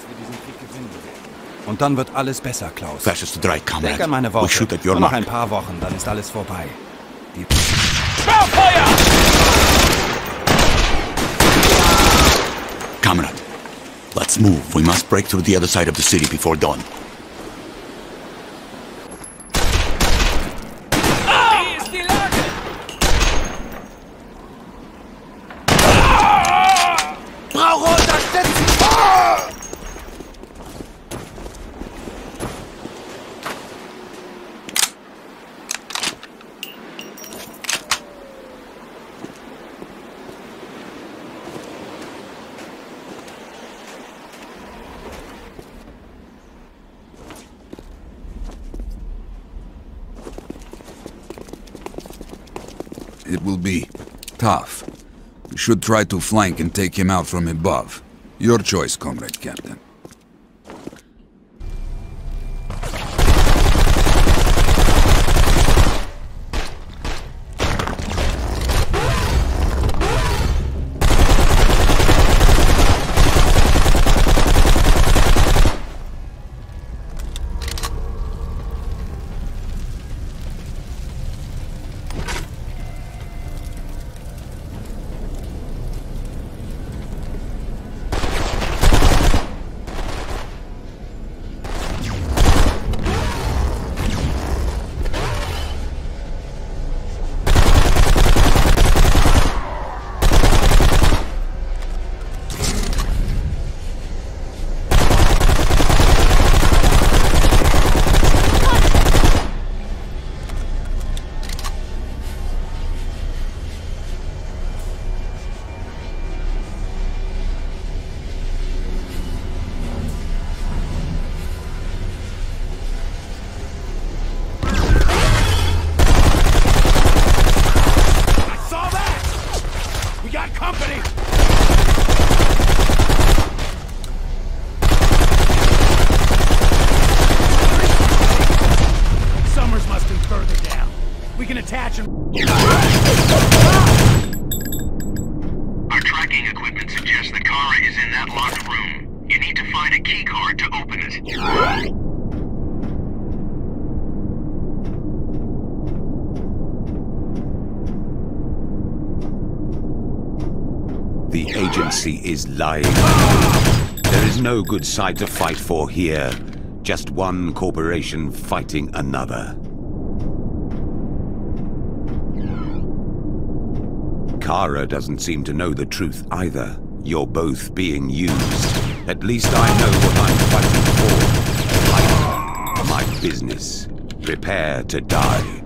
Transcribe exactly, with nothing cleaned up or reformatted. dass wir diesen Krieg gewinnen werden. Und dann wird alles besser, Klaus. Flashes to dry, comrade. Denk an meine Worte. We shoot at your mark. Noch ein paar Wochen, dann ist alles vorbei. Die Feuer! Comrade, let's move. We must break through the other side of the city before dawn. It will be tough. We should try to flank and take him out from above. Your choice, comrade captain. The agency is lying. There is no good side to fight for here. Just one corporation fighting another. Kara doesn't seem to know the truth either. You're both being used. At least I know what I'm fighting for. Life, my business. Prepare to die.